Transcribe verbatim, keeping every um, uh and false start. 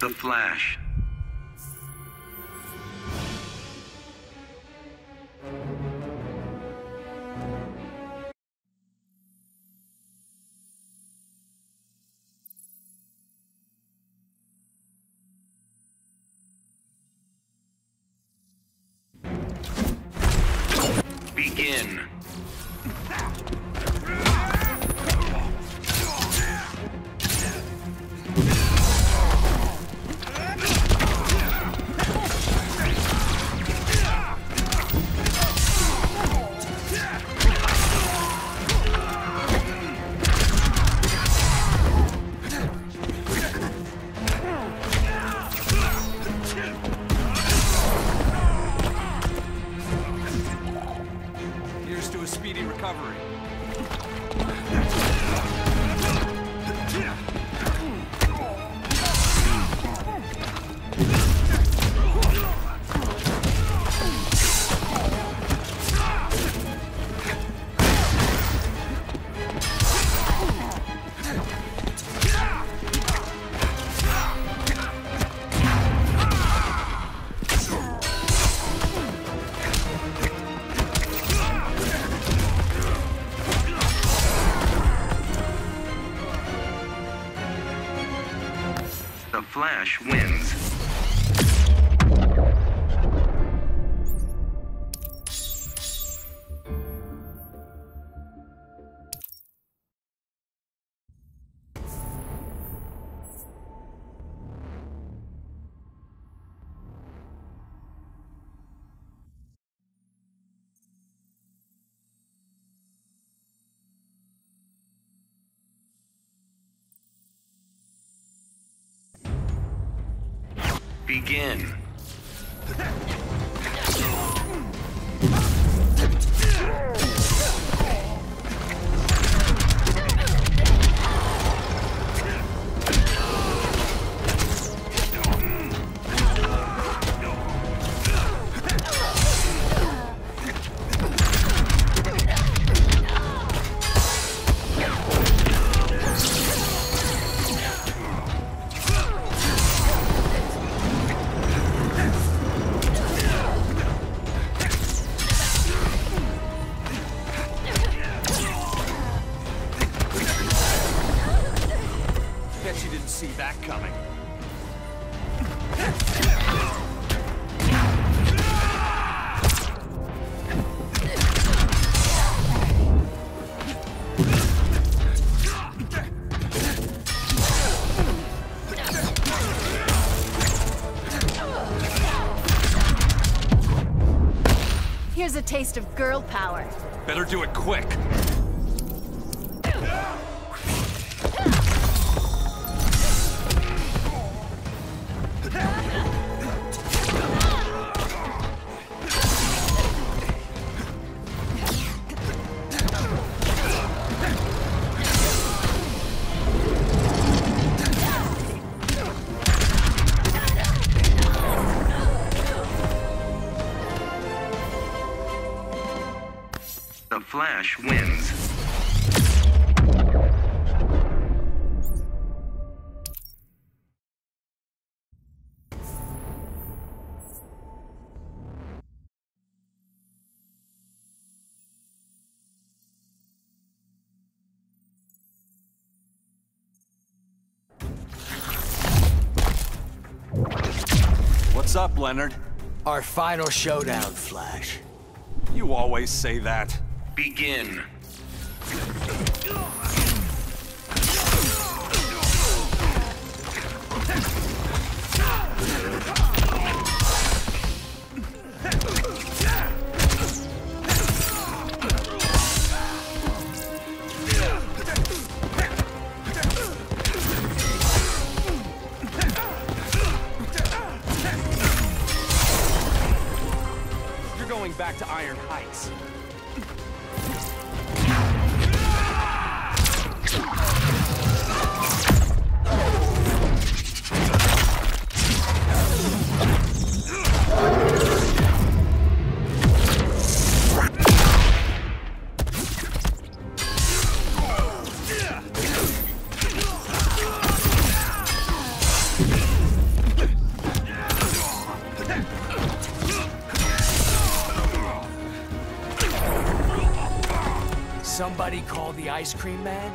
The Flash. Begin. The Flash wins. Begin. See that coming. Here's a taste of girl power. Better do it quick. The Flash wins. What's up, Leonard? Our final showdown, Flash. You always say that. Begin. going back to Iron Heights. Somebody call the ice cream man?